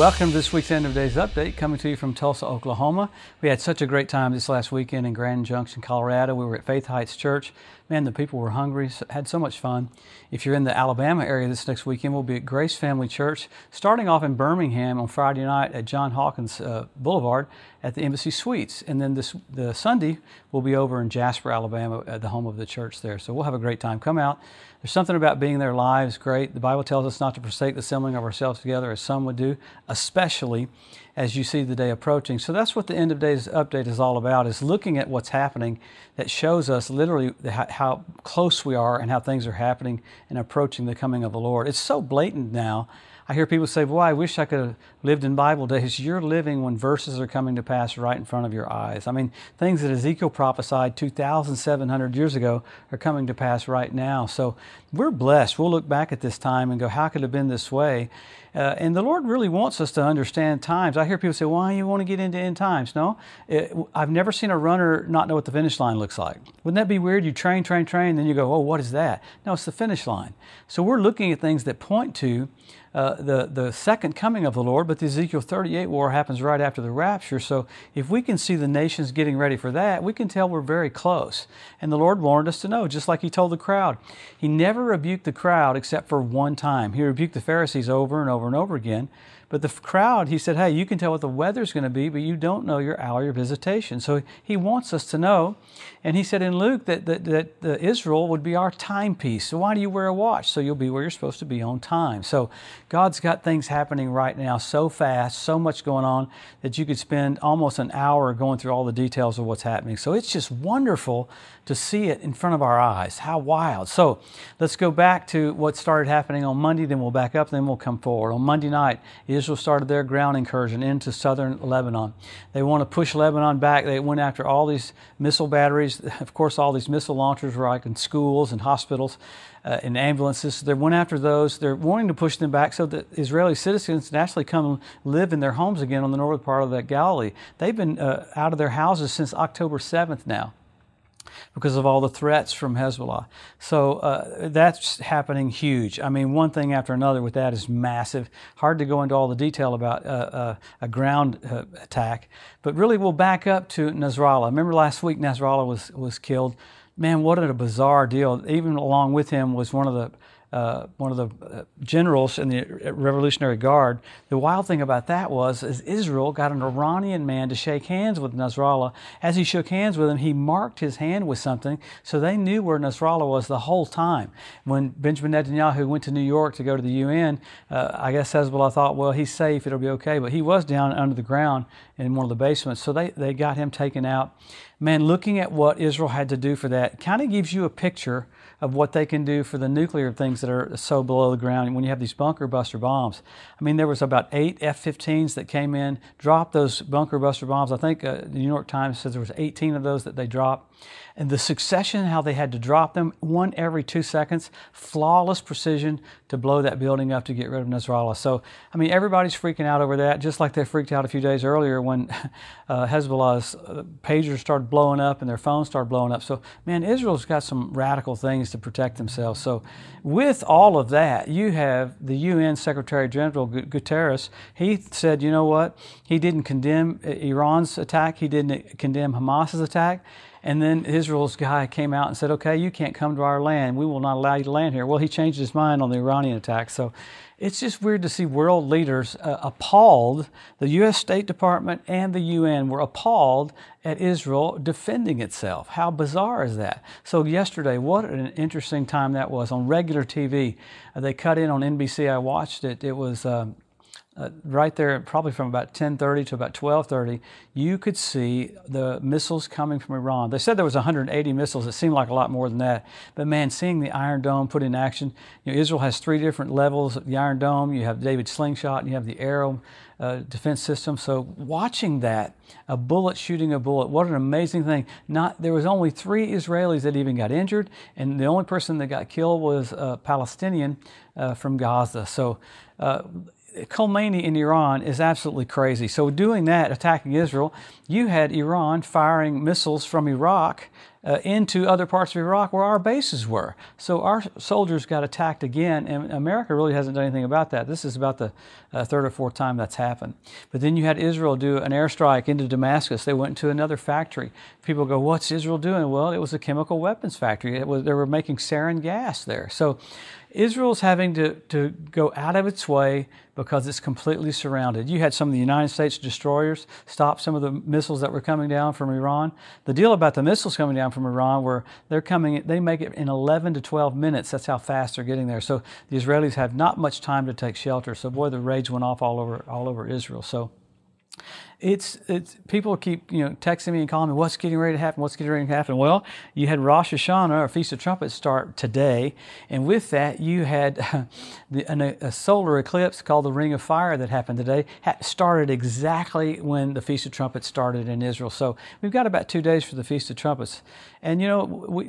Welcome to this week's End of Days Update, coming to you from Tulsa, Oklahoma. We had such a great time this last weekend in Grand Junction, Colorado. We were at Faith Heights Church. Man, the people were hungry, had so much fun. If you're in the Alabama area this next weekend, we'll be at Grace Family Church, starting off in Birmingham on Friday night at John Hawkins Boulevard at the Embassy Suites. And then the Sunday, we'll be over in Jasper, Alabama, at the home of the church there. So we'll have a great time. Come out. There's something about being there live is great. The Bible tells us not to forsake the assembling of ourselves together as some would do, especially as you see the day approaching. So that's what the End of Days Update is all about, is looking at what's happening that shows us literally how close we are and how things are happening and approaching the coming of the Lord. It's so blatant now. I hear people say, well, I wish I could have lived in Bible days. You're living when verses are coming to pass right in front of your eyes. I mean, things that Ezekiel prophesied 2,700 years ago are coming to pass right now. So we're blessed. We'll look back at this time and go, how could it have been this way? And the Lord really wants us to understand times. I hear people say, why do you want to get into end times? No, I've never seen a runner not know what the finish line looks like. Wouldn't that be weird? You train, then you go, oh, what is that? No, it's the finish line. So we're looking at things that point to the second coming of the Lord, but the Ezekiel 38 war happens right after the rapture. So if we can see the nations getting ready for that, we can tell we're very close. And the Lord warned us to know, just like He told the crowd. He never rebuked the crowd except for one time. He rebuked the Pharisees over and over again. But the crowd, He said, hey, you can tell what the weather's going to be, but you don't know your hour, your visitation. So He wants us to know. And He said in Luke that Israel would be our timepiece. So why do you wear a watch? So you'll be where you're supposed to be on time. So God's got things happening right now so fast, so much going on that you could spend almost an hour going through all the details of what's happening. So it's just wonderful to see it in front of our eyes. How wild. So let's go back to what started happening on Monday, then we'll back up, then we'll come forward. On Monday night, Israel started their ground incursion into southern Lebanon. They want to push Lebanon back. They went after all these missile batteries. Of course, all these missile launchers were like in schools and hospitals and ambulances. So they went after those. They're wanting to push them back so that Israeli citizens naturally come live in their homes again on the northern part of that Galilee. They've been out of their houses since October 7th now, because of all the threats from Hezbollah. So that's happening huge. I mean, one thing after another with that is massive. Hard to go into all the detail about a ground attack. But really, we'll back up to Nasrallah. Remember last week Nasrallah was killed. Man, what a bizarre deal. Even along with him was one of the generals in the Revolutionary Guard. The wild thing about that was Israel got an Iranian man to shake hands with Nasrallah. As he shook hands with him, he marked his hand with something, so they knew where Nasrallah was the whole time. When Benjamin Netanyahu went to New York to go to the UN, I guess Hezbollah thought, well, he's safe, it'll be okay, but he was down under the ground in one of the basements, so they got him taken out. Man, looking at what Israel had to do for that kind of gives you a picture of what they can do for the nuclear things that are so below the ground when you have these bunker buster bombs. I mean, there was about 8 F-15s that came in, dropped those bunker buster bombs. I think the New York Times says there was 18 of those that they dropped. And the succession, how they had to drop them, one every 2 seconds, flawless precision to blow that building up to get rid of Nasrallah. So, I mean, everybody's freaking out over that, just like they freaked out a few days earlier when Hezbollah's pagers started blowing up and their phones started blowing up. So, man, Israel's got some radical things to protect themselves. So, with all of that, you have the UN Secretary General Guterres. He said, you know what? He didn't condemn Iran's attack. He didn't condemn Hamas's attack. And then Israel's guy came out and said, okay, you can't come to our land. We will not allow you to land here. Well, he changed his mind on the Iranian attack. So it's just weird to see world leaders appalled. The U.S. State Department and the UN were appalled at Israel defending itself. How bizarre is that? So yesterday, what an interesting time that was. On regular TV, they cut in on NBC. I watched it. It was right there, probably from about 10:30 to about 12:30, you could see the missiles coming from Iran. They said there was 180 missiles. It seemed like a lot more than that. But man, seeing the Iron Dome put in action, you know, Israel has 3 different levels of the Iron Dome. You have David Slingshot, and you have the Arrow defense system. So watching that, a bullet shooting a bullet, what an amazing thing. There was only 3 Israelis that even got injured, and the only person that got killed was a Palestinian from Gaza. So Khomeini in Iran is absolutely crazy. So doing that, attacking Israel, you had Iran firing missiles from Iraq into other parts of Iraq where our bases were. So our soldiers got attacked again, and America really hasn't done anything about that. This is about the third or fourth time that's happened. But then you had Israel do an airstrike into Damascus. They went to another factory. People go, what's Israel doing? Well, it was a chemical weapons factory. They were making sarin gas there. So Israel's having to go out of its way because it's completely surrounded. You had some of the United States destroyers stop some of the missiles that were coming down from Iran. The deal about the missiles coming down from Iran were they make it in 11 to 12 minutes. That's how fast they're getting there. So the Israelis have not much time to take shelter. So boy, the rage went off all over Israel. So it's people keep texting me and calling me, what's getting ready to happen? What's getting ready to happen? Well, you had Rosh Hashanah or Feast of Trumpets start today, and with that you had a solar eclipse called the Ring of Fire that happened today. Started exactly when the Feast of Trumpets started in Israel. So we've got about 2 days for the Feast of Trumpets, and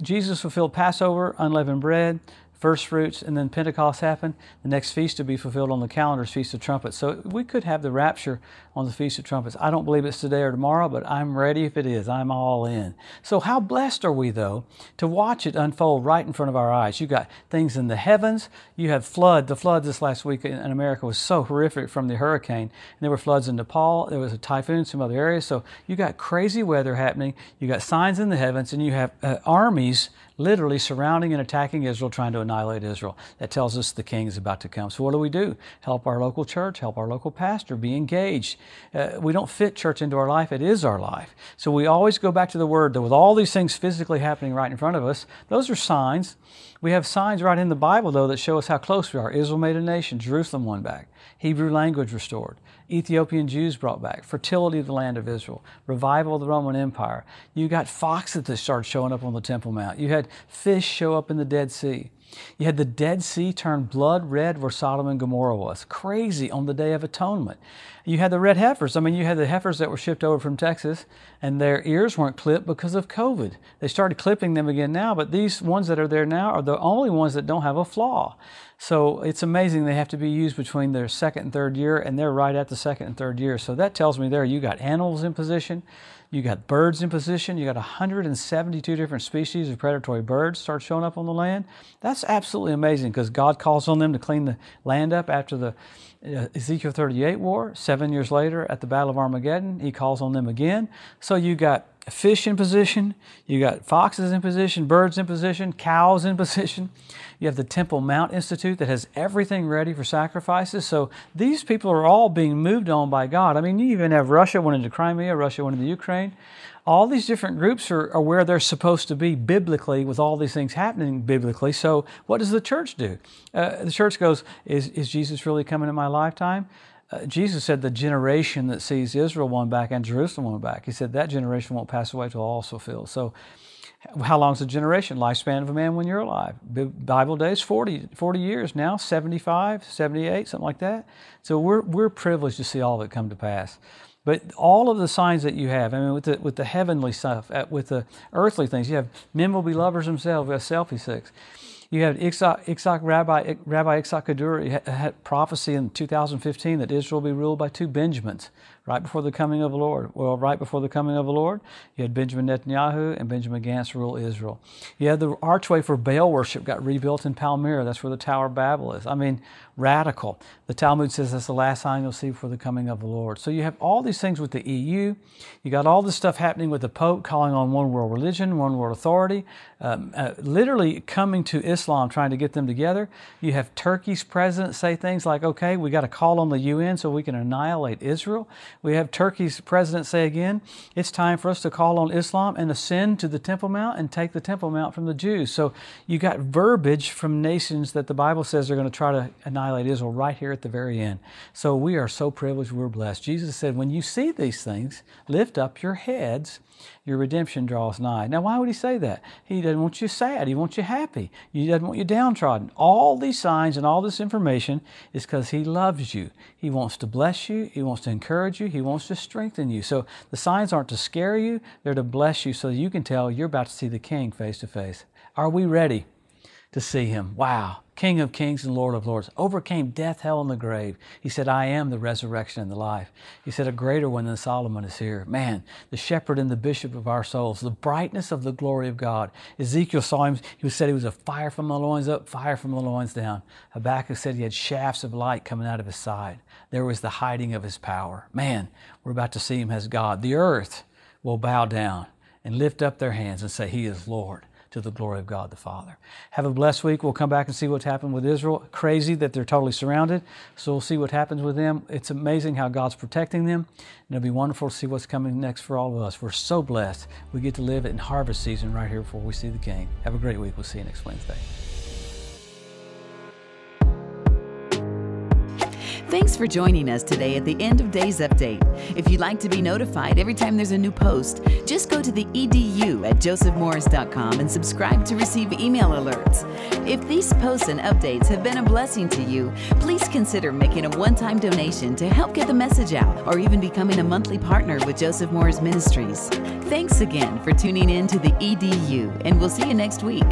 Jesus fulfilled Passover, unleavened bread, First fruits, and then Pentecost happened. The next feast to be fulfilled on the calendar is Feast of Trumpets. So we could have the rapture on the Feast of Trumpets. I don't believe it's today or tomorrow, but I'm ready if it is. I'm all in. So how blessed are we, though, to watch it unfold right in front of our eyes? You got things in the heavens. You have flood. The flood this last week in America was so horrific from the hurricane. And there were floods in Nepal. There was a typhoon in some other areas. So you got crazy weather happening. You got signs in the heavens, and you have armies literally surrounding and attacking Israel, trying to annihilate Israel. That tells us the king is about to come. So what do? Help our local church, help our local pastor, be engaged. We don't fit church into our life. It is our life. So we always go back to the Word that with all these things physically happening right in front of us, those are signs. We have signs right in the Bible, though, that show us how close we are. Israel made a nation, Jerusalem won back, Hebrew language restored, Ethiopian Jews brought back, fertility of the land of Israel, revival of the Roman Empire. You got foxes that started showing up on the Temple Mount. You had fish show up in the Dead Sea. You had the Dead Sea turn blood red where Sodom and Gomorrah was. Crazy on the Day of Atonement. You had the red heifers. I mean, you had the heifers that were shipped over from Texas, and their ears weren't clipped because of COVID. They started clipping them again now, but these ones that are there now are the only ones that don't have a flaw. So it's amazing they have to be used between their second and third year, and they're right at the second and third year. So that tells me there you got animals in position. You got birds in position. You got 172 different species of predatory birds start showing up on the land. That's absolutely amazing because God calls on them to clean the land up after the Ezekiel 38 war. 7 years later at the Battle of Armageddon, He calls on them again. So you got fish in position, you got foxes in position, birds in position, cows in position. You have the Temple Mount Institute that has everything ready for sacrifices. So these people are all being moved on by God. I mean, you even have Russia went into Crimea, Russia went into Ukraine. All these different groups are where they're supposed to be biblically with all these things happening biblically. So what does the church do? The church goes, is Jesus really coming in my lifetime? Jesus said the generation that sees Israel won back and Jerusalem won back, He said that generation won't pass away till all is fulfilled. So how long is a generation? Lifespan of a man when you're alive. Bible days, 40 years now, 75, 78, something like that. So we're privileged to see all of it come to pass. But all of the signs that you have, I mean, with the heavenly stuff, with the earthly things, you have men will be lovers themselves, we have selfie sex. You had Rabbi Yitzhak Kaduri had prophecy in 2015 that Israel will be ruled by two Benjamins right before the coming of the Lord. Well, right before the coming of the Lord, you had Benjamin Netanyahu and Benjamin Gantz rule Israel. You had the archway for Baal worship got rebuilt in Palmyra. That's where the Tower of Babel is. I mean, radical. The Talmud says that's the last sign you'll see before the coming of the Lord. So you have all these things with the EU. You got all this stuff happening with the Pope calling on one world religion, one world authority, literally coming to Islam, trying to get them together. You have Turkey's president say things like, okay, we got to call on the UN so we can annihilate Israel. We have Turkey's president say again, it's time for us to call on Islam and ascend to the Temple Mount and take the Temple Mount from the Jews. So you got verbiage from nations that the Bible says are going to try to annihilate Israel right here at the very end. So we are so privileged, we're blessed. Jesus said, when you see these things, lift up your heads, your redemption draws nigh. Now, why would He say that? He doesn't want you sad. He wants you happy. He doesn't want you downtrodden. All these signs and all this information is because He loves you. He wants to bless you. He wants to encourage you. He wants to strengthen you. So the signs aren't to scare you. They're to bless you so you can tell you're about to see the King face to face. Are we ready to see him. Wow. King of kings and Lord of lords, overcame death, hell, and the grave. He said, I am the resurrection and the life. He said, a greater one than Solomon is here. Man, the shepherd and the bishop of our souls, the brightness of the glory of God. Ezekiel saw him. He said he was a fire from the loins up, fire from the loins down. Habakkuk said he had shafts of light coming out of his side. There was the hiding of his power. Man, we're about to see him as God. The earth will bow down and lift up their hands and say, he is Lord, to the glory of God the Father. Have a blessed week. We'll come back and see what's happened with Israel. Crazy that they're totally surrounded. So we'll see what happens with them. It's amazing how God's protecting them. And it'll be wonderful to see what's coming next for all of us. We're so blessed. We get to live in harvest season right here before we see the King. Have a great week. We'll see you next Wednesday. Thanks for joining us today at the End of Days Update. If you'd like to be notified every time there's a new post, just go to the edu@josephmorris.com and subscribe to receive email alerts. If these posts and updates have been a blessing to you, please consider making a one-time donation to help get the message out, or even becoming a monthly partner with Joseph Morris Ministries. Thanks again for tuning in to the EDU, and we'll see you next week.